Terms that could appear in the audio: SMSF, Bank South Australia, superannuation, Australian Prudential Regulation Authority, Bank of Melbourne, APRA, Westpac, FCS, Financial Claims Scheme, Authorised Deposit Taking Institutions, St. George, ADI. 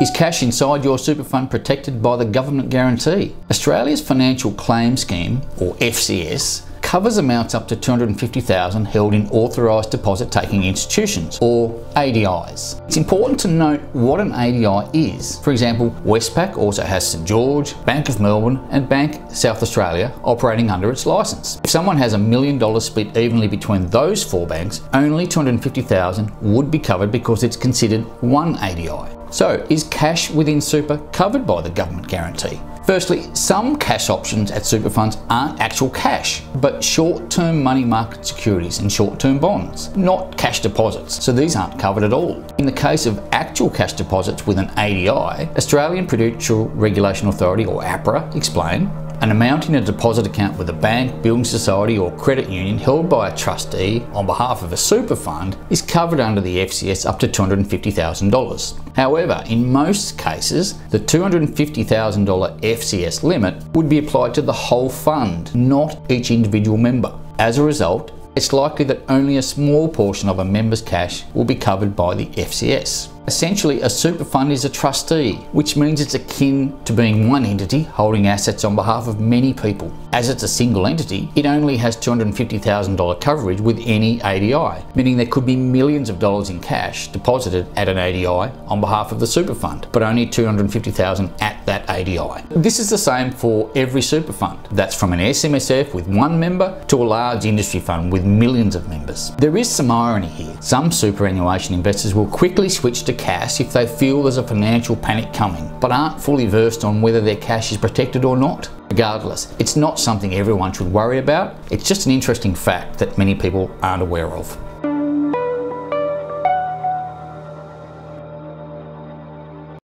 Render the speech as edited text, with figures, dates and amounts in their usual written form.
Is cash inside your super fund protected by the government guarantee? Australia's Financial Claims Scheme, or FCS, covers amounts up to $250,000 held in Authorised Deposit Taking Institutions, or ADIs. It's important to note what an ADI is. For example, Westpac also has St. George, Bank of Melbourne and Bank South Australia operating under its licence. If someone has $1 million split evenly between those four banks, only $250,000 would be covered because it's considered one ADI. So, is cash within super covered by the government guarantee? Firstly, some cash options at super funds aren't actual cash, but short-term money market securities and short-term bonds, not cash deposits, so these aren't covered at all. In the case of actual cash deposits with an ADI, Australian Prudential Regulation Authority, or APRA, explain, an amount in a deposit account with a bank, building society or credit union held by a trustee on behalf of a super fund is covered under the FCS up to $250,000. However, in most cases, the $250,000 FCS limit would be applied to the whole fund, not each individual member. As a result, it's likely that only a small portion of a member's cash will be covered by the FCS. Essentially, a super fund is a trustee, which means it's akin to being one entity holding assets on behalf of many people. As it's a single entity, it only has $250,000 coverage with any ADI, meaning there could be millions of dollars in cash deposited at an ADI on behalf of the super fund, but only $250,000 at that ADI. This is the same for every super fund. That's from an SMSF with one member to a large industry fund with millions of members. There is some irony here. Some superannuation investors will quickly switch to cash if they feel there's a financial panic coming, but aren't fully versed on whether their cash is protected or not. Regardless, it's not something everyone should worry about. It's just an interesting fact that many people aren't aware of.